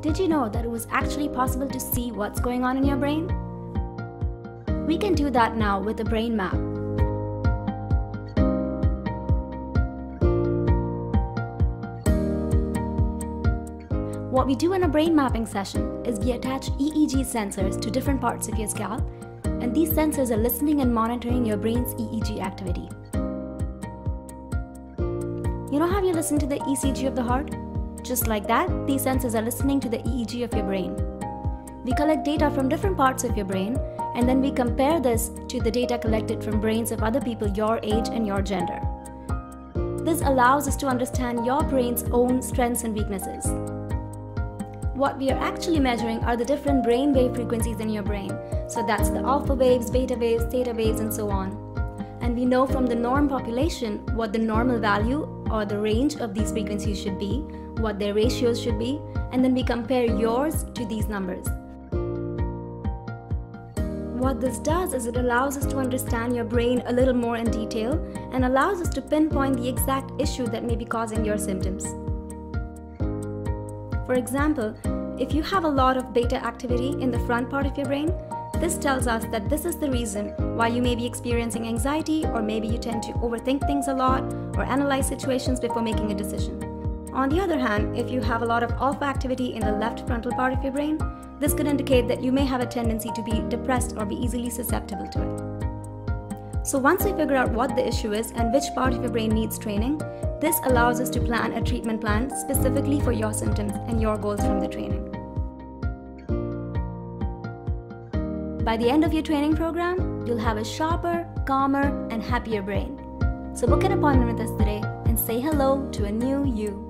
Did you know that it was actually possible to see what's going on in your brain? We can do that now with a brain map. What we do in a brain mapping session is we attach EEG sensors to different parts of your scalp, and these sensors are listening and monitoring your brain's EEG activity. You know how you listen to the ECG of the heart? Just like that, these sensors are listening to the EEG of your brain. We collect data from different parts of your brain, and then we compare this to the data collected from brains of other people your age and your gender. This allows us to understand your brain's own strengths and weaknesses. What we are actually measuring are the different brain wave frequencies in your brain. So that's the alpha waves, beta waves, theta waves, and so on. And we know from the norm population what the normal value or the range of these frequencies should be, what their ratios should be, and then we compare yours to these numbers. What this does is it allows us to understand your brain a little more in detail and allows us to pinpoint the exact issue that may be causing your symptoms. For example, if you have a lot of beta activity in the front part of your brain, this tells us that this is the reason why you may be experiencing anxiety, or maybe you tend to overthink things a lot or analyze situations before making a decision. On the other hand, if you have a lot of alpha activity in the left frontal part of your brain, this could indicate that you may have a tendency to be depressed or be easily susceptible to it. So once we figure out what the issue is and which part of your brain needs training, this allows us to plan a treatment plan specifically for your symptoms and your goals from the training. By the end of your training program, you'll have a sharper, calmer, and happier brain. So book an appointment with us today and say hello to a new you.